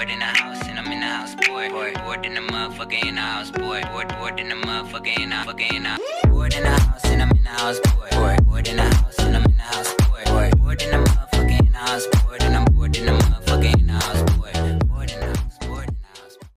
bored in the house and I'm in the house bored. Bored in the motherfucker in the house bored. Bored in the motherfucker in the house bored. Bored in the house and I'm in the house bored.